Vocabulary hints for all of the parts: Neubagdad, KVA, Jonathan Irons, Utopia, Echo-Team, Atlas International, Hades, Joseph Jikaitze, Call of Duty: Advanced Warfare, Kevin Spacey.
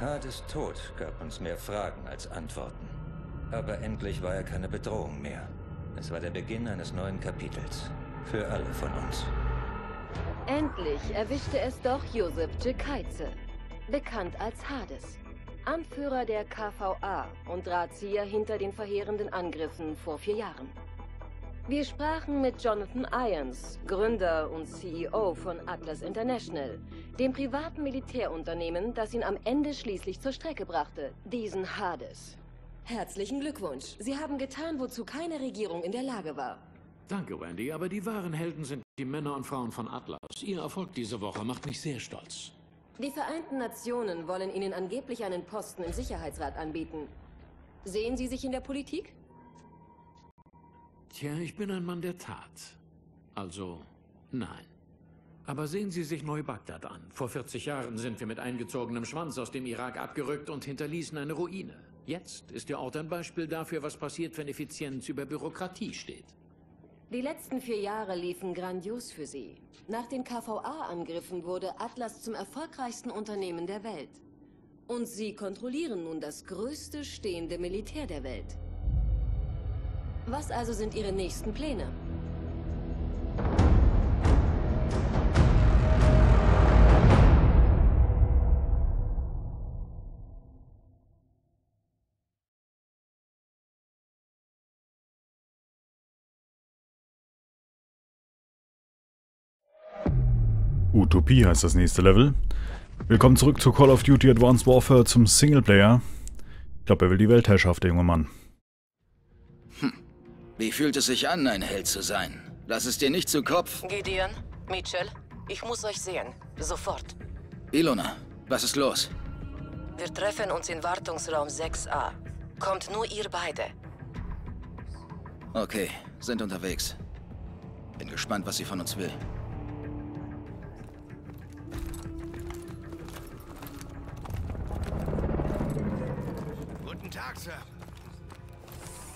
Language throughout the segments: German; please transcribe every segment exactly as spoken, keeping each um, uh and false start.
Hades Tod gab uns mehr Fragen als Antworten. Aber endlich war er keine Bedrohung mehr. Es war der Beginn eines neuen Kapitels. Für alle von uns. Endlich erwischte es doch Joseph Jikaitze, bekannt als Hades. Anführer der K V A und Drahtzieher hinter den verheerenden Angriffen vor vier Jahren. Wir sprachen mit Jonathan Irons, Gründer und C E O von Atlas International, dem privaten Militärunternehmen, das ihn am Ende schließlich zur Strecke brachte, diesen Hades. Herzlichen Glückwunsch. Sie haben getan, wozu keine Regierung in der Lage war. Danke, Wendy, aber die wahren Helden sind die Männer und Frauen von Atlas. Ihr Erfolg diese Woche macht mich sehr stolz. Die Vereinten Nationen wollen Ihnen angeblich einen Posten im Sicherheitsrat anbieten. Sehen Sie sich in der Politik? Tja, ich bin ein Mann der Tat. Also, nein. Aber sehen Sie sich Neubagdad an. Vor vierzig Jahren sind wir mit eingezogenem Schwanz aus dem Irak abgerückt und hinterließen eine Ruine. Jetzt ist der Ort ein Beispiel dafür, was passiert, wenn Effizienz über Bürokratie steht. Die letzten vier Jahre liefen grandios für sie. Nach den K V A-Angriffen wurde Atlas zum erfolgreichsten Unternehmen der Welt. Und sie kontrollieren nun das größte stehende Militär der Welt. Was also sind ihre nächsten Pläne? Utopia ist das nächste Level. Willkommen zurück zu Call of Duty Advanced Warfare zum Singleplayer. Ich glaube, er will die Weltherrschaft, der junge Mann. Hm. Wie fühlt es sich an, ein Held zu sein? Lass es dir nicht zu Kopf. Gideon, Mitchell, ich muss euch sehen. Sofort. Ilona, was ist los? Wir treffen uns in Wartungsraum sechs a. Kommt nur ihr beide. Okay, sind unterwegs. Bin gespannt, was sie von uns will.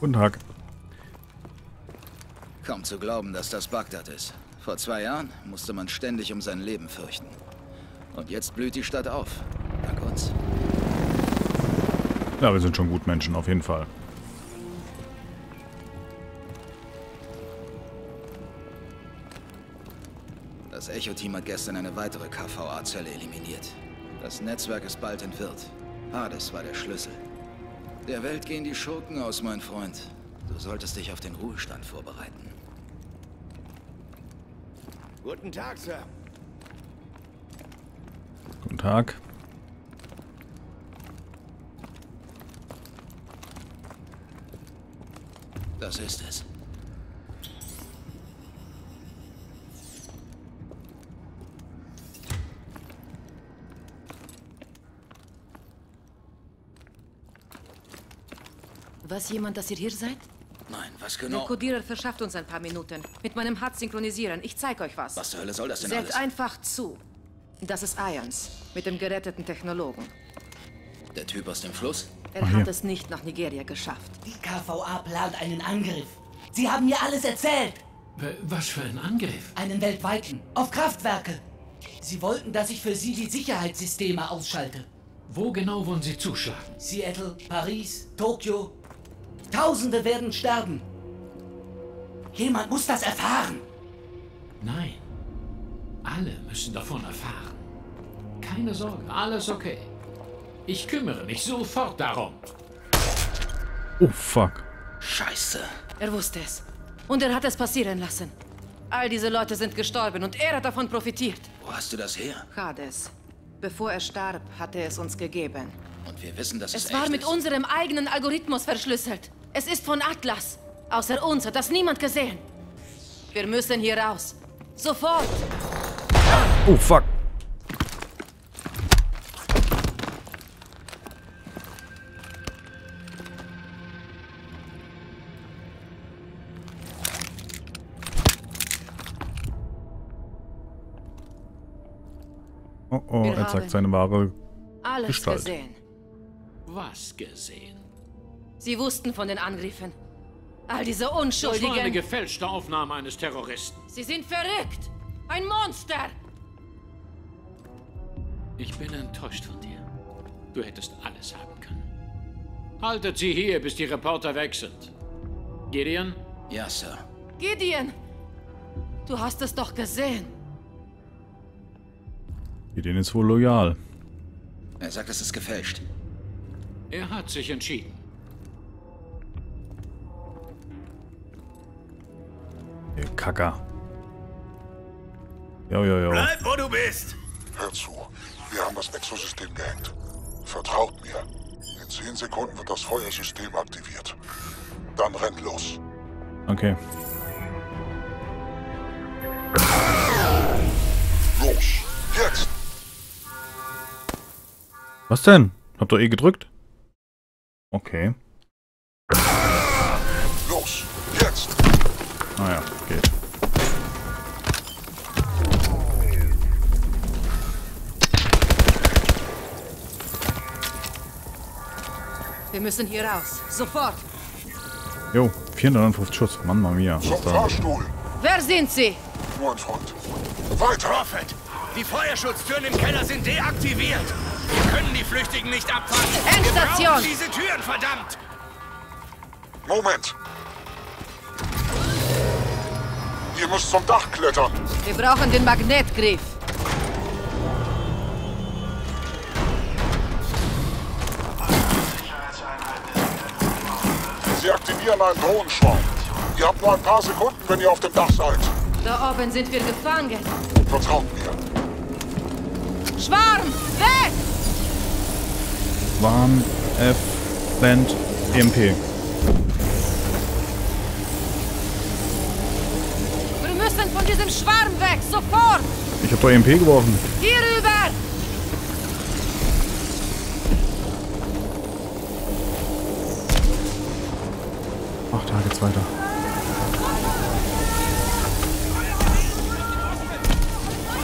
Guten Tag. Kaum zu glauben, dass das Bagdad ist. Vor zwei Jahren musste man ständig um sein Leben fürchten. Und jetzt blüht die Stadt auf. Dank uns. Ja, wir sind schon gut Menschen, auf jeden Fall. Das Echo-Team hat gestern eine weitere K V A-Zelle eliminiert. Das Netzwerk ist bald entwirrt. Hades war der Schlüssel. Der Welt gehen die Schurken aus, mein Freund. Du solltest dich auf den Ruhestand vorbereiten. Guten Tag, Sir. Guten Tag. Das ist es. Weiß jemand, dass ihr hier seid? Nein, was genau? Der Kodierer verschafft uns ein paar Minuten. Mit meinem Hart synchronisieren. Ich zeig euch was. Was zur Hölle soll das denn alles? Seht einfach zu. Das ist Irons, mit dem geretteten Technologen. Der Typ aus dem Fluss? Er hat es nicht nach Nigeria geschafft. Die K V A plant einen Angriff. Sie haben mir alles erzählt. Was für ein Angriff? Einen weltweiten. Auf Kraftwerke. Sie wollten, dass ich für sie die Sicherheitssysteme ausschalte. Wo genau wollen sie zuschlagen? Seattle, Paris, Tokio... Tausende werden sterben. Jemand muss das erfahren. Nein. Alle müssen davon erfahren. Keine Sorge, alles okay. Ich kümmere mich sofort darum. Oh, fuck. Scheiße. Er wusste es. Und er hat es passieren lassen. All diese Leute sind gestorben und er hat davon profitiert. Wo hast du das her? Hades. Bevor er starb, hat er es uns gegeben. Und wir wissen, dass es, es war echt mit ist. unserem eigenen Algorithmus verschlüsselt. Es ist von Atlas. Außer uns hat das niemand gesehen. Wir müssen hier raus. Sofort! Oh, fuck. Oh, oh, wir er zeigt seine wahre alles Gestalt. Gesehen. Was gesehen? Sie wussten von den Angriffen. All diese Unschuldigen... Das war eine gefälschte Aufnahme eines Terroristen. Sie sind verrückt! Ein Monster! Ich bin enttäuscht von dir. Du hättest alles haben können. Haltet sie hier, bis die Reporter weg sind. Gideon? Ja, Sir. Gideon! Du hast es doch gesehen. Gideon ist wohl loyal. Er sagt, es ist gefälscht. Er hat sich entschieden. Ihr Kacker. Jo, jo, jo. Bleib, wo du bist! Hör zu, wir haben das Exosystem gehängt. Vertraut mir. In zehn Sekunden wird das Feuersystem aktiviert. Dann rennt los. Okay. Los, jetzt! Was denn? Hab doch eh gedrückt. Okay. Los, jetzt! Ah ja, geht. Wir müssen hier raus. Sofort! Jo, vierhundertfünfzig Schuss. Mann, Mann, mia. Zum Fahrstuhl! Wer sind Sie? Nur ein Freund. Weiter! Prophet! Die Feuerschutztüren im Keller sind deaktiviert! Wir können die Flüchtigen nicht abfangen! Endstation! Wir brauchen diese Türen, verdammt! Moment! Ihr müsst zum Dach klettern! Wir brauchen den Magnetgriff! Sie aktivieren einen Drohenschwarm. Ihr habt nur ein paar Sekunden, wenn ihr auf dem Dach seid. Da oben sind wir gefangen. Vertraut mir. Schwarm, weg! Schwarm, F, Blend, E M P. Wir müssen von diesem Schwarm weg, sofort! Ich hab doch E M P geworfen. Hierüber! Ach, da geht's weiter.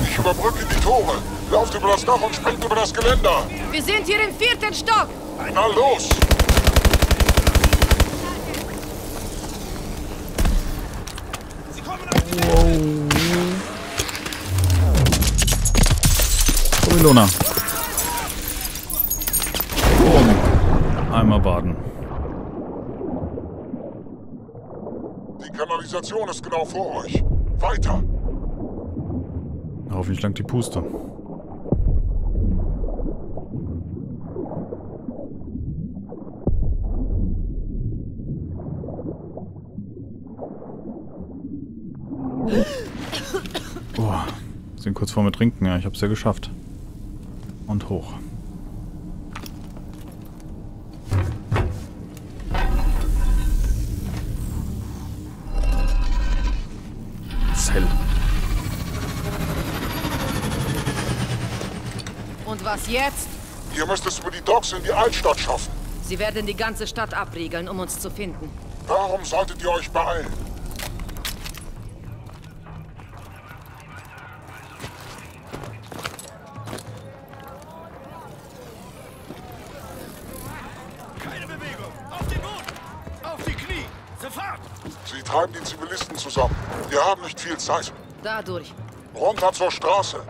Ich überbrücke die Tore. Lauft über das Dach und springt über das Geländer. Wir sind hier im vierten Stock. Na los! Sie kommen auf die Welt. Wow. Komm, Ilona. Boom. Einmal baden. Die Kanalisation ist genau vor euch. Weiter! Hoffentlich langt die Puste. Boah, sind kurz vor mir trinken, ja, ich hab's ja geschafft. Und hoch. Was jetzt? Ihr müsst es über die Docks in die Altstadt schaffen. Sie werden die ganze Stadt abriegeln, um uns zu finden. Warum solltet ihr euch beeilen? Keine Bewegung! Auf den Boden! Auf die Knie! Sofort! Sie treiben die Zivilisten zusammen. Wir haben nicht viel Zeit. Dadurch. Runter zur Straße!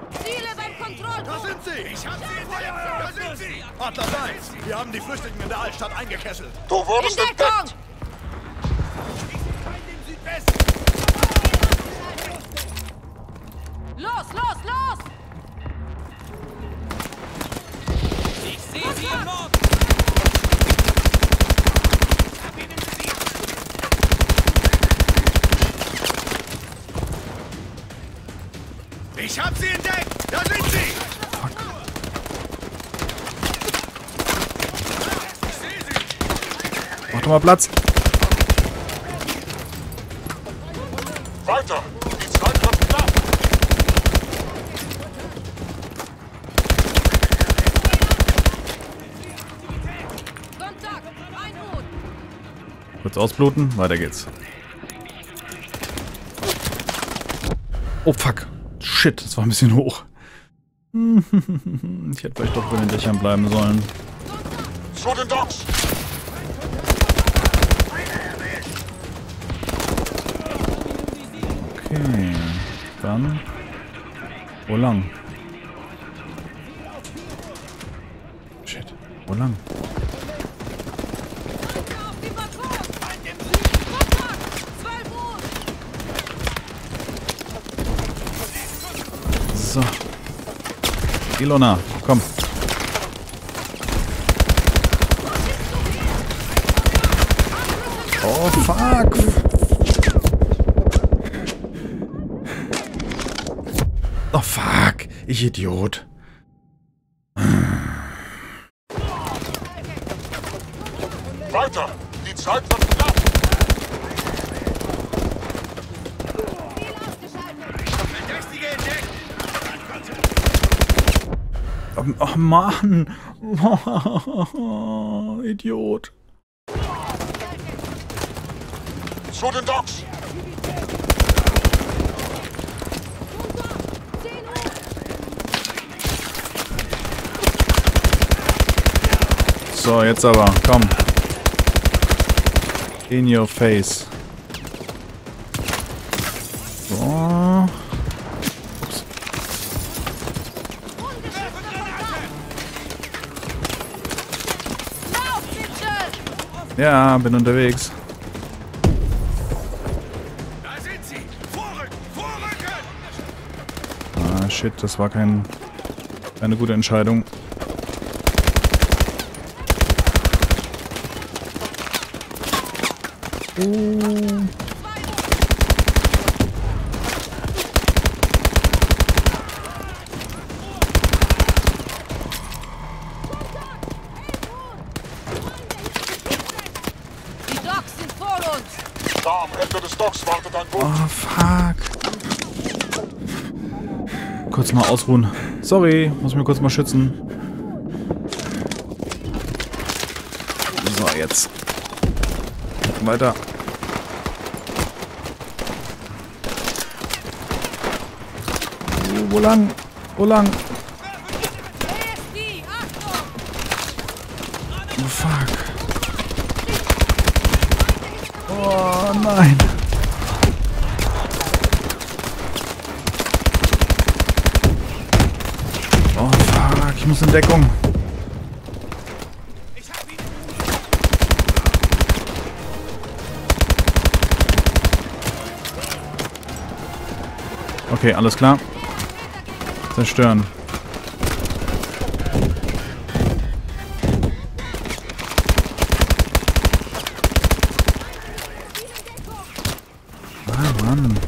Da sind sie! Ich hab sie in der Hand! Da sind sie! Atlas eins! Wir haben die Flüchtigen in der Altstadt eingekesselt! Du wurdest entdeckt! Los, los, los! Ich sehe sie im Norden! Ich hab sie entdeckt! Da sind sie! Fuck. Mach doch mal Platz! Weiter! Die Zeit wird knapp! Sonntag, Einhut! Kurz ausbluten, weiter geht's. Oh fuck! Shit, das war ein bisschen hoch. Ich hätte vielleicht doch bei den Dächern bleiben sollen. Zu den Docks! Okay, dann. Wo lang? Shit. Wo lang? So. Ilona, komm. Oh, fuck. Oh, fuck. Ich Idiot. Weiter. Die Zeit wird knapp. Ach, Mann. Oh, Idiot. Zu den Docks. So, jetzt aber. Komm. In your face. So. Ups. Ja, bin unterwegs. Da sind sie. Vorrücken, vorrücken. Ah, shit, das war kein, keine gute Entscheidung. Uh. Die Docks sind vor uns. Da am Ende des Docks wartet ein Boot. Oh, fuck. Kurz mal ausruhen. Sorry, muss mich kurz mal schützen. So, jetzt. Weiter. Wo lang? Wo lang? Oh, fuck. Oh, nein. Oh, fuck. Ich muss in Deckung. Okay, alles klar. Zerstören. Ah, Mann.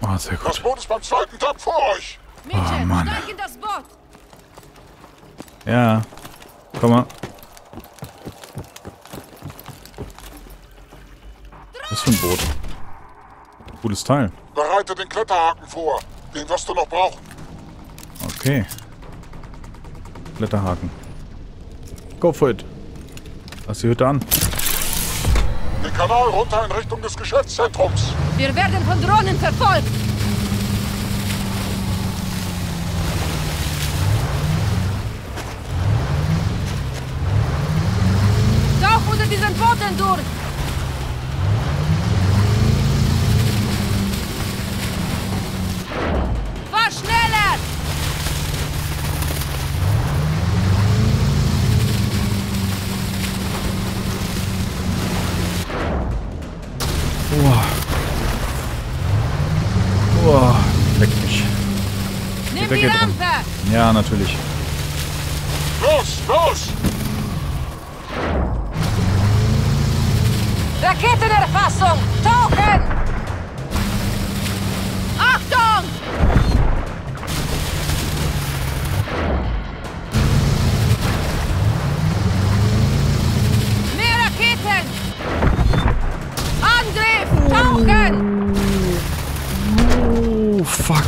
Oh, sehr gut. Das Boot ist beim zweiten Tag vor euch. Mädchen, oh, steig in das Boot. Ja, komm mal. Was für ein Boot? Gutes Teil. Bereite den Kletterhaken vor. Den wirst du noch brauchen. Okay. Kletterhaken. Go for it. Lass die Hütte an. Den Kanal runter in Richtung des Geschäftszentrums. Wir werden von Drohnen verfolgt. Tauch unter diesen Booten durch. Fahr schneller. Wow. Oh, leck mich. Nimm die Lampe! Ja, natürlich. Los, los! Raketenerfassung! Tauchen! Achtung! fuck.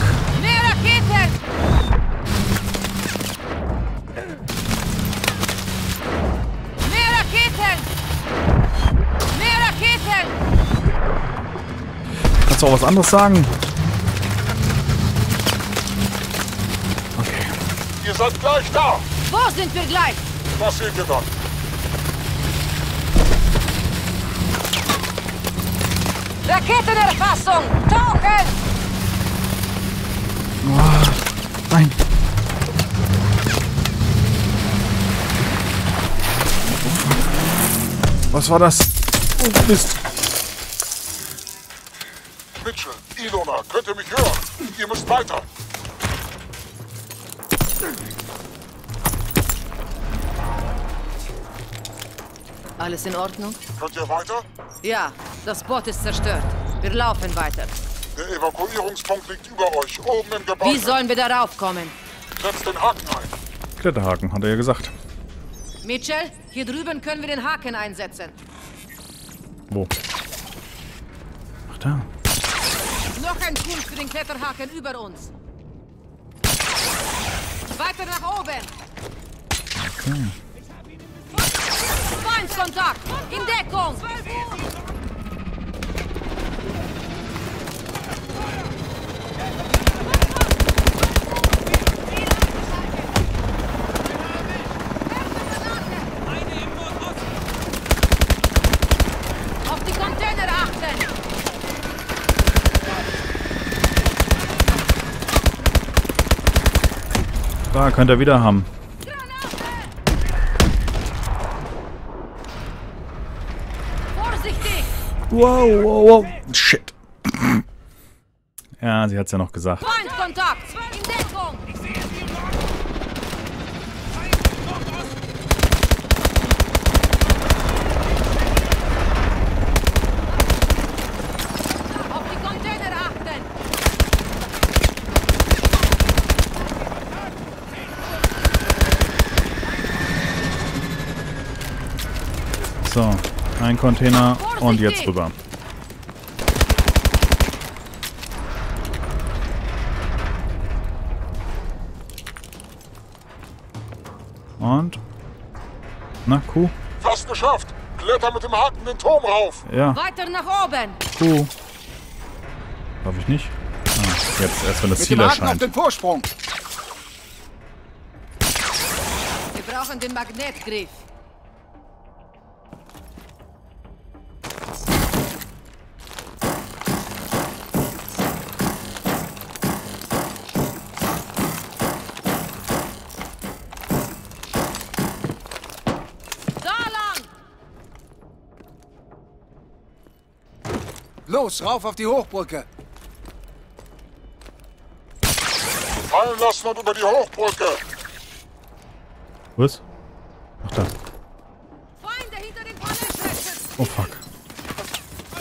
Kannst du auch was anderes sagen? Okay. Ihr seid gleich da! Wo sind wir gleich? Was seht ihr da? Raketenerfassung! Tauchen! Oh, nein! Was war das? Oh, Mist! Mitchell, Ilona, könnt ihr mich hören? Ihr müsst weiter! Alles in Ordnung? Könnt ihr weiter? Ja, das Boot ist zerstört. Wir laufen weiter. Der Evakuierungspunkt liegt über euch, oben im Gebäude. Wie sollen wir darauf kommen? Setzt den Haken ein. Kletterhaken, hat er ja gesagt. Mitchell, hier drüben können wir den Haken einsetzen. Wo? Ach da. Noch ein Tool für den Kletterhaken über uns. Weiter nach oben. Okay. Feindkontakt! In Deckung! Auf die Container achten! Da könnt ihr wieder haben. Wow, wow, wow. Shit. Ja, sie hat's ja noch gesagt. Feindkontakt! In Deckung! Ich sehe sie noch! Auf die Container achten! So, ein Container. Und jetzt rüber. Und? Na, Kuh? Fast geschafft! Kletter mit dem Haken den Turm rauf! Ja. Weiter nach oben! Kuh. Darf ich nicht? Ah, jetzt erst, wenn das mit Ziel dem Haken erscheint. Auf den Vorsprung. Wir brauchen den Magnetgriff. Los, rauf auf die Hochbrücke! Fallen lassen und über die Hochbrücke! Was? Ach da. Feinde hinter den Panelschützen! Oh fuck.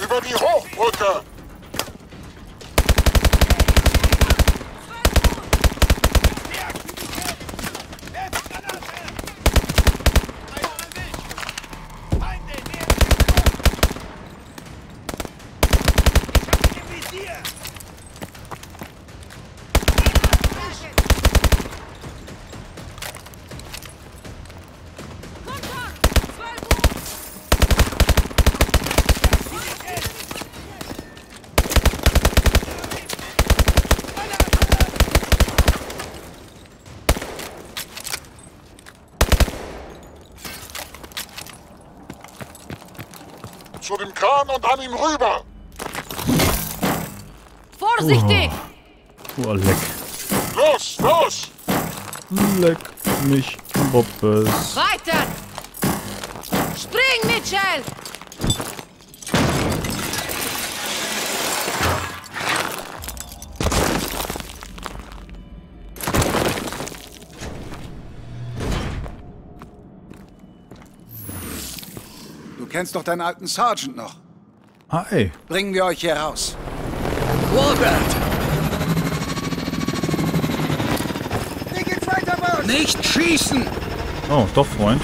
Über die Hochbrücke! Zu dem Kran und an ihm rüber! Vorsichtig! Oh, oh leck. Los, los! Leck mich, Bobbes. Weiter! Spring, Mitchell! Du kennst doch deinen alten Sergeant noch. Hi. Bringen wir euch hier raus. Robert! Hier geht's weiter, Mann! Nicht schießen! Oh, doch, Freund.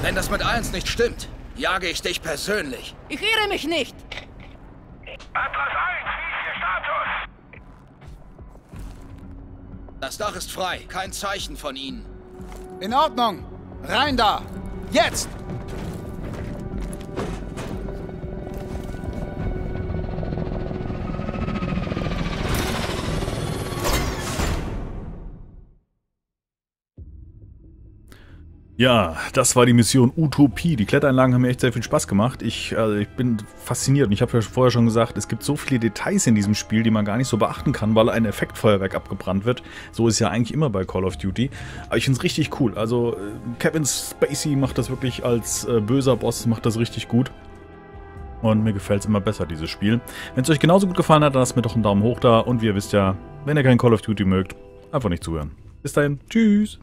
Wenn das mit eins nicht stimmt, jage ich dich persönlich. Ich irre mich nicht. Atlas eins, wie ist der Status? Das Dach ist frei. Kein Zeichen von Ihnen. In Ordnung. Rein da. Jetzt! Ja, das war die Mission Utopie. Die Klettereinlagen haben mir echt sehr viel Spaß gemacht. Ich, also ich bin fasziniert und ich habe ja vorher schon gesagt, es gibt so viele Details in diesem Spiel, die man gar nicht so beachten kann, weil ein Effektfeuerwerk abgebrannt wird. So ist ja eigentlich immer bei Call of Duty. Aber ich finde es richtig cool. Also Kevin Spacey macht das wirklich als äh, böser Boss, macht das richtig gut. Und mir gefällt es immer besser, dieses Spiel. Wenn es euch genauso gut gefallen hat, dann lasst mir doch einen Daumen hoch da. Und wie ihr wisst ja, wenn ihr kein Call of Duty mögt, einfach nicht zuhören. Bis dahin, tschüss!